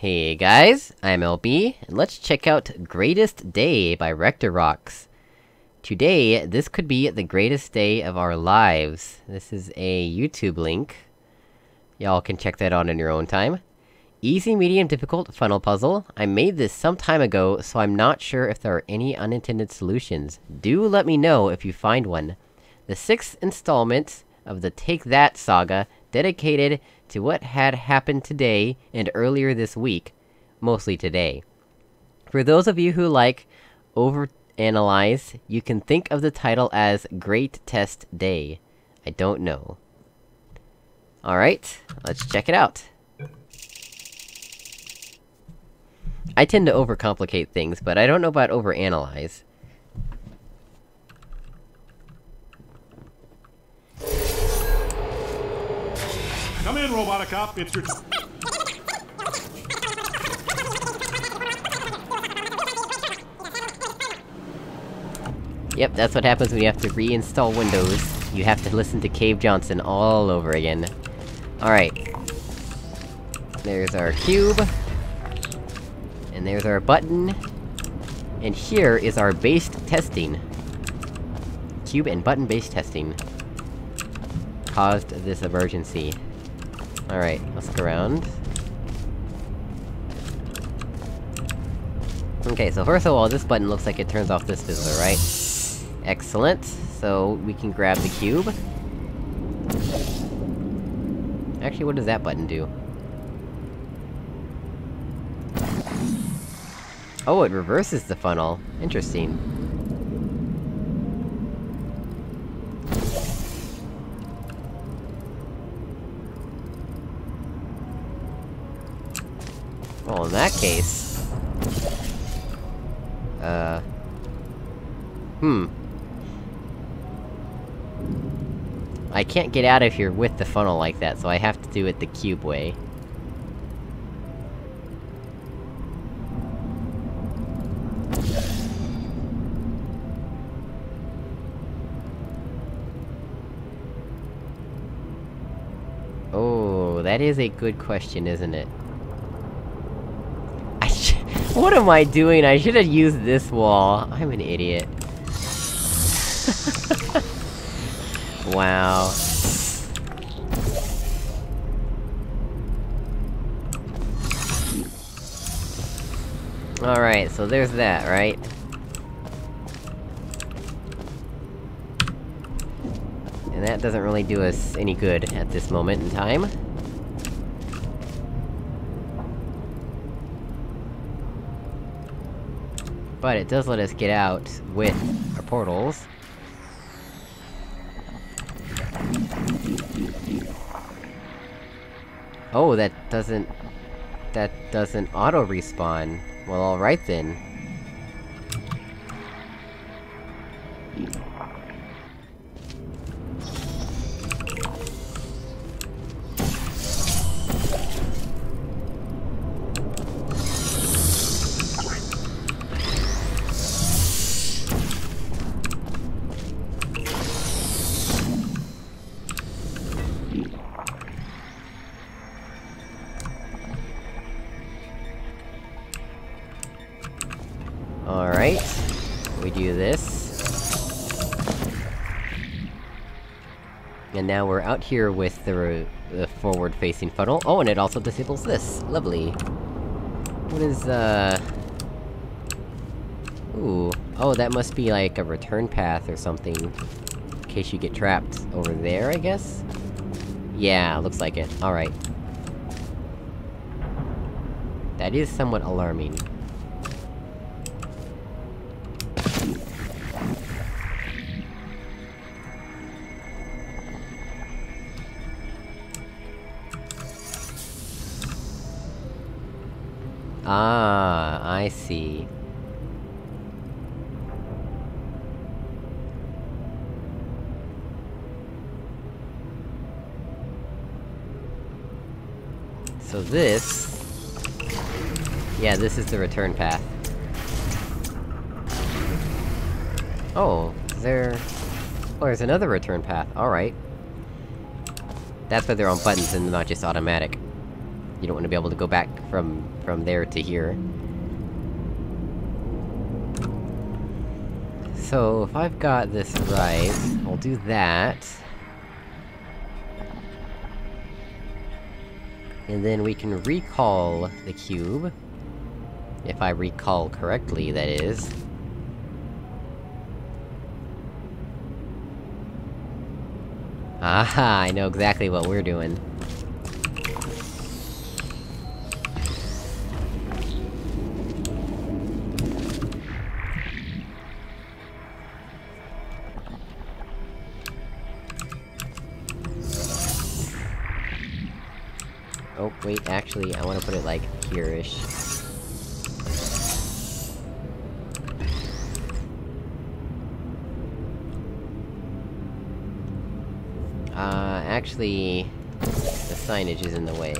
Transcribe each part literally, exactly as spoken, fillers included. Hey guys, I'm L B, and let's check out Greatest Day by Rector Rocks. Today, this could be the greatest day of our lives. This is a YouTube link. Y'all can check that on in your own time. Easy, medium, difficult funnel puzzle. I made this some time ago, so I'm not sure if there are any unintended solutions. Do let me know if you find one. The sixth installment of the Take That Saga, dedicated to what had happened today and earlier this week, mostly today. For those of you who like overanalyze, you can think of the title as Great Test Day. I don't know. Alright, let's check it out. I tend to overcomplicate things, but I don't know about overanalyze. Come in, Robotocop, it's your t- Yep, that's what happens when you have to reinstall Windows. You have to listen to Cave Johnson all over again. Alright. There's our cube. And there's our button. And here is our based testing. Cube and button based testing caused this emergency. Alright, let's look around. Okay, so first of all, this button looks like it turns off this fizzler, right? Excellent. So, we can grab the cube. Actually, what does that button do? Oh, it reverses the funnel. Interesting. Well, in that case... Uh... Hmm. I can't get out of here with the funnel like that, so I have to do it the cube way. Oh, that is a good question, isn't it? What am I doing? I should've used this wall. I'm an idiot. Wow. Alright, so there's that, right? And that doesn't really do us any good at this moment in time. But it does let us get out with our portals. Oh, that doesn't... that doesn't auto-respawn. Well, alright then. Alright, we do this. And now we're out here with the, the forward-facing funnel. Oh, and it also disables this! Lovely! What is, uh... ooh... Oh, that must be like a return path or something, in case you get trapped over there, I guess? Yeah, looks like it. Alright. That is somewhat alarming. Ah, I see. So this... yeah, this is the return path. Oh, there... oh, there's another return path, alright. That's why they're on buttons and not just automatic. you don't want to be able to go back from from there to here. So, if I've got this right, I'll do that. And then we can recall the cube. If I recall correctly, that is. Aha! I know exactly what we're doing. Oh, wait, actually, I want to put it, like, here-ish. Uh, actually... the signage is in the way.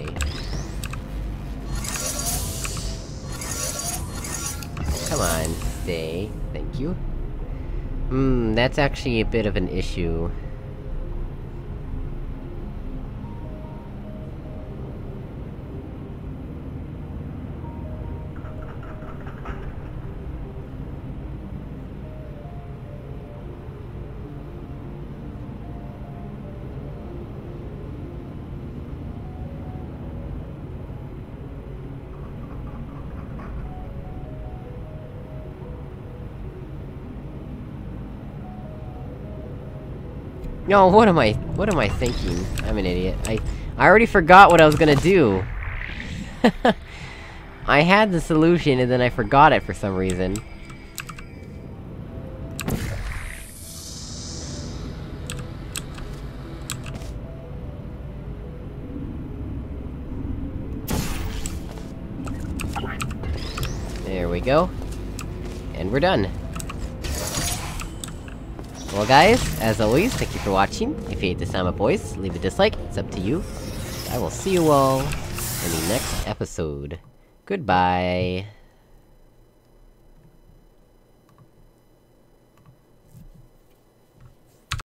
Come on, stay. Thank you. Hmm, that's actually a bit of an issue. No, what am I- what am I thinking? I'm an idiot. I- I already forgot what I was gonna do! I had the solution, and then I forgot it for some reason. There we go. And we're done. Well guys, as always, thank you for watching. If you hate this time of voice, leave a dislike, it's up to you. I will see you all in the next episode. Goodbye!